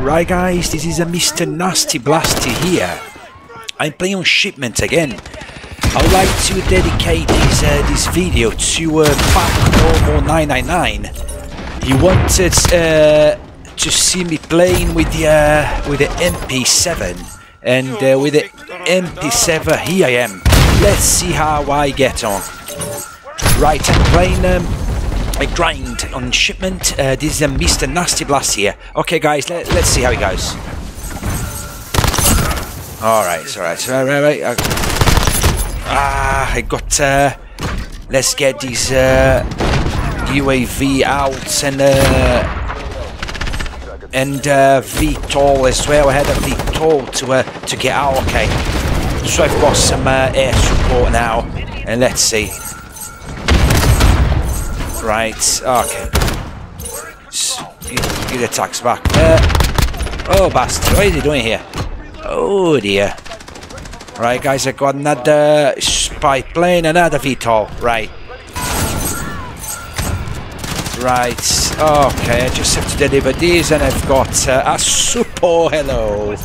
Right guys, this is a Mr. Nasty Blasty here. I'm playing on Shipment again. I would like to dedicate this video to Pac Normal 999. He wanted to see me playing with the MP7, and with the MP7 here I am. Let's see how I get on. Right, I'm playing a grind on Shipment. This is a Mr. Nasty Blast here. Okay guys, let's see how it goes. Alright. I got... let's get these UAV out and VTOL as well. I had a VTOL to get out. Okay, so I've got some air support now, and let's see. Right, okay. It attacks back. Oh, bastard! What is he doing here? Oh dear! Right, guys, I got another spy plane, another VTOL. Right. Okay, I just have to deliver these, and I've got a support. Hello.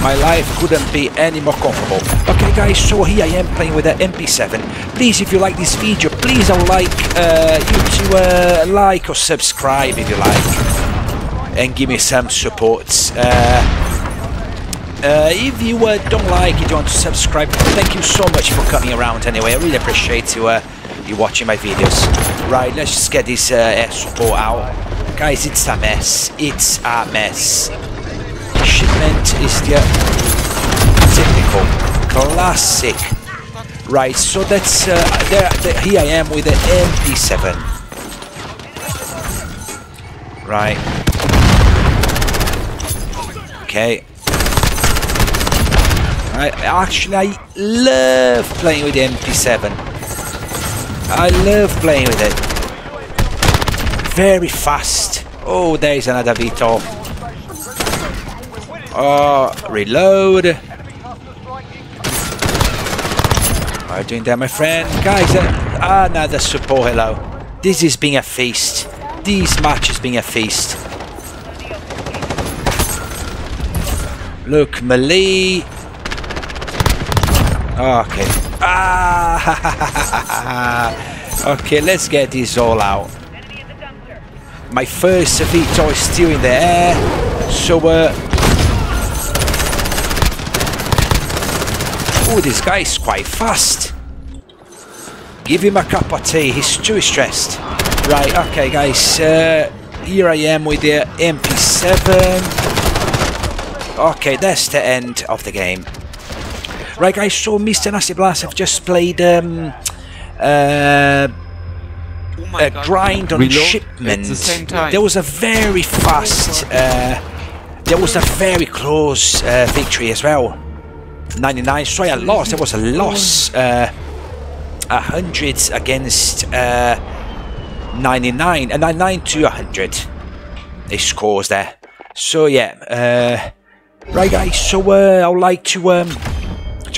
My life couldn't be any more comfortable. Okay guys, so here I am playing with the MP7. Please, if you like this video, please I would like you to like or subscribe if you like, and give me some support. If you don't like it, you want to subscribe, thank you so much for coming around anyway. I really appreciate you watching my videos. Right, let's just get this air support out. Guys, it's a mess. It's a mess. Shipment is the typical, classic. Right, so that's here I am with the MP7. Right. Okay. Right. Actually, I love playing with the MP7. I love playing with it. Very fast. Oh, there is another VTOL. Reload. Alright, doing that, my friend. Guys, another support, hello. This is being a feast. This match is being a feast. Look, melee. Okay. Okay, let's get this all out. My first VTOL is still in the air. So, oh, this guy is quite fast. Give him a cup of tea, he's too stressed. Right, okay guys, here I am with the MP7. Okay, that's the end of the game. Right guys, so Mr. Nasty Blast, I've just played a grind on Shipment. At the same time. There was a very fast, there was a very close victory as well. 99, sorry, I lost. It was a loss. 100 against 99, and 99 to 100. They scores there. So yeah, right guys. So I would like to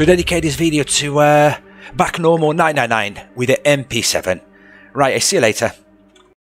dedicate this video to Pac Normal 999 with the MP7. Right, I see you later.